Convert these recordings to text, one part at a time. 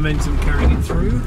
momentum carrying it through.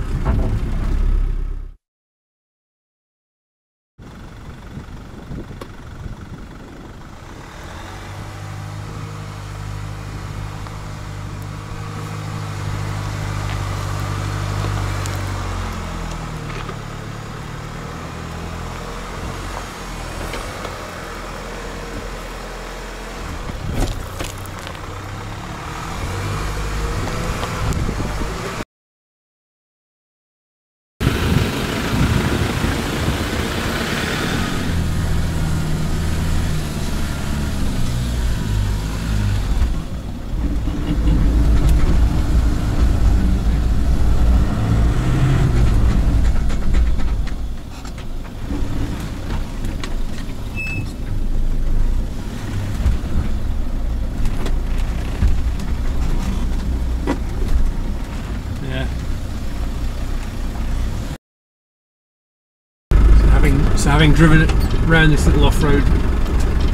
Having driven it around this little off-road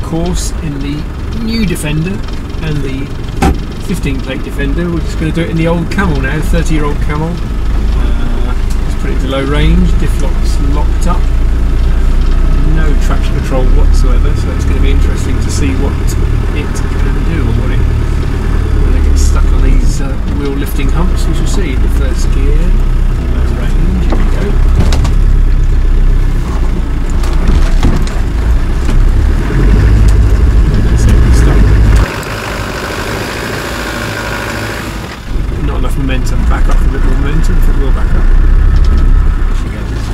course in the new Defender and the 15-plate Defender, we're just going to do it in the old Camel now, 30-year-old Camel. Just put it to low range, diff locks locked up, no traction control whatsoever, so it's going to be interesting to see what it can do or when it gets stuck on these wheel lifting humps. We shall see. The first gear, low range, here we go. Momentum, back up a bit more momentum, it will back up. She goes.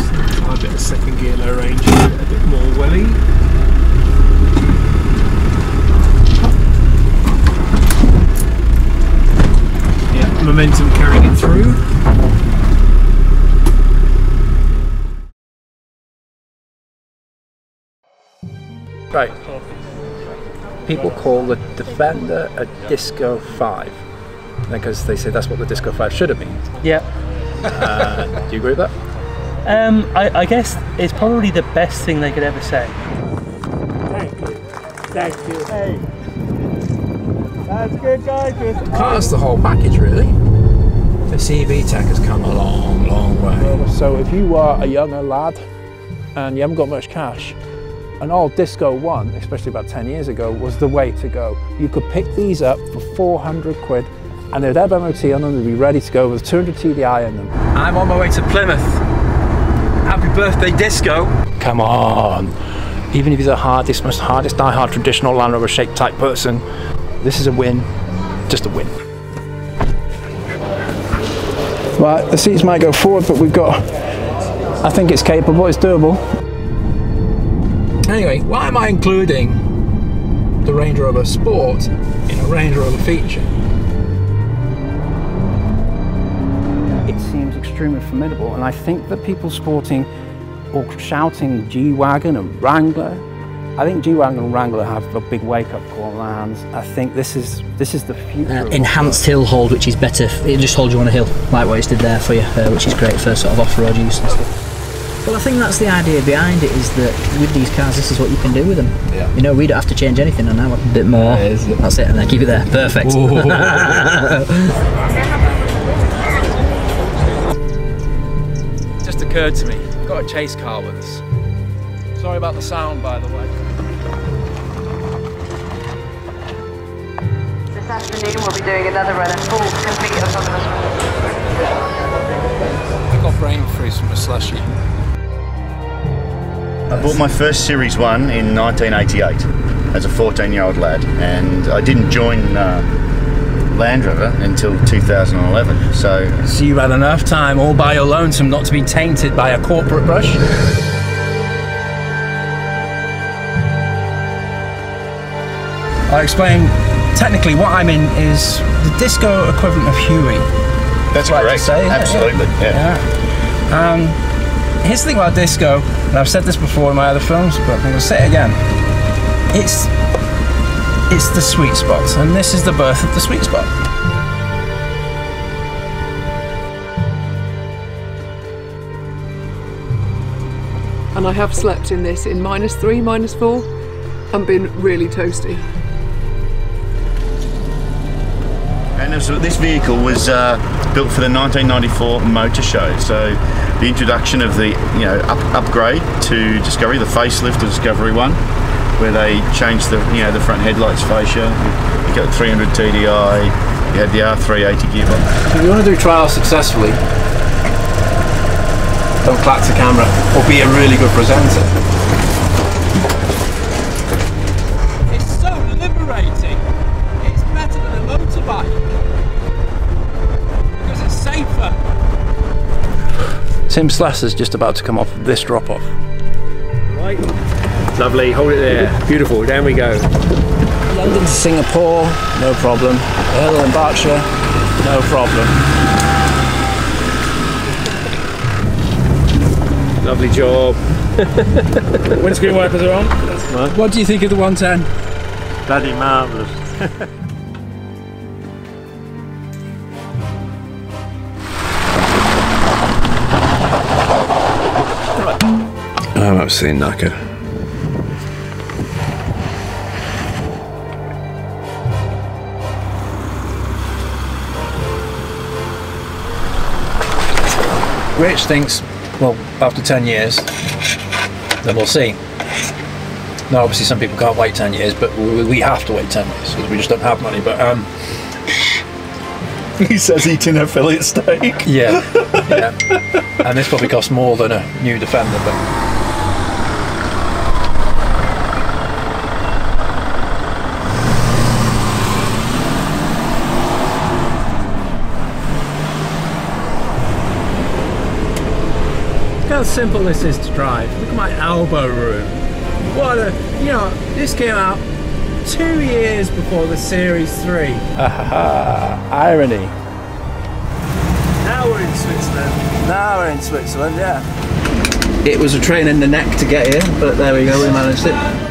So try a bit of second gear low range, a bit more welly. Yeah, momentum carrying it through. Right. People call the Defender a Disco 5 because they say that's what the Disco 5 should have been. Yeah. Do you agree with that? I guess it's probably the best thing they could ever say. Thank you. Thank you. Hey. That's good, guys. That's the whole package, really. The CV tech has come a long, long way. So if you are a younger lad and you haven't got much cash, an old Disco One, especially about 10 years ago, was the way to go. You could pick these up for 400 quid and they'd have MOT on them, they'd be ready to go with 200 TDI in them. I'm on my way to Plymouth. Happy birthday, Disco. Come on. Even if you're the hardest, most hardest die-hard traditional Land Rover shape type person, this is a win, just a win. Right, the seats might go forward, but we've got, I think it's capable, it's doable. Anyway, why am I including the Range Rover Sport in a Range Rover feature? It seems extremely formidable, and I think that people sporting or shouting G-Wagon and Wrangler, I think G-Wagon and Wrangler have a big wake-up call on their hands. I think this is the future. Enhanced hill hold, which is better. It just holds you on a hill, like what it's did there for you, which is great for sort of off-road use and stuff. Well, I think that's the idea behind it, is that with these cars, this is what you can do with them. Yeah. You know, we don't have to change anything, and now a bit more. That's it, and then keep it there. Perfect. Just occurred to me, we've got a chase car with us. Sorry about the sound, by the way. This afternoon, we'll be doing another run at full complete autonomous. I got brain freeze from a slushie. I bought my first Series 1 in 1988 as a 14-year-old lad, and I didn't join Land Rover until 2011, so you had enough time all by your lonesome not to be tainted by a corporate brush? I explain, technically what I'm in is the disco equivalent of Huey. That's right to say. Absolutely, yeah. Here's the thing about disco, and I've said this before in my other films, but I'm going to say it again. It's the sweet spot, and this is the birth of the sweet spot. And I have slept in this in -3, -4, and been really toasty. And this vehicle was built for the 1994 Motor Show. So the introduction of the upgrade to Discovery, the facelift of Discovery One, where they changed the the front headlights fascia. You got 300 TDI. You had the R380 gearbox. If you want to do trials successfully, don't clap the camera or be a really good presenter. It's so liberating. It's better than a motorbike because it's safer. Tim Slessor's just about to come off this drop-off. Right, lovely. Hold it there. Beautiful. Down we go. London to Singapore, no problem. Earl and Berkshire, no problem. Lovely job. Windscreen wipers are on. That's nice. What do you think of the 110? Bloody marvellous. I'm absolutely knackered. Rich thinks, well, after 10 years, then we'll see. Now, obviously, some people can't wait 10 years, but we have to wait 10 years because we just don't have money. But he says eating a fillet steak. Yeah, yeah. And this probably costs more than a new Defender, but. How simple this is to drive. Look at my elbow room. What a, this came out 2 years before the Series 3. Irony. Now we're in Switzerland. Now we're in Switzerland, yeah. It was a train in the neck to get here, but there we go, we managed it.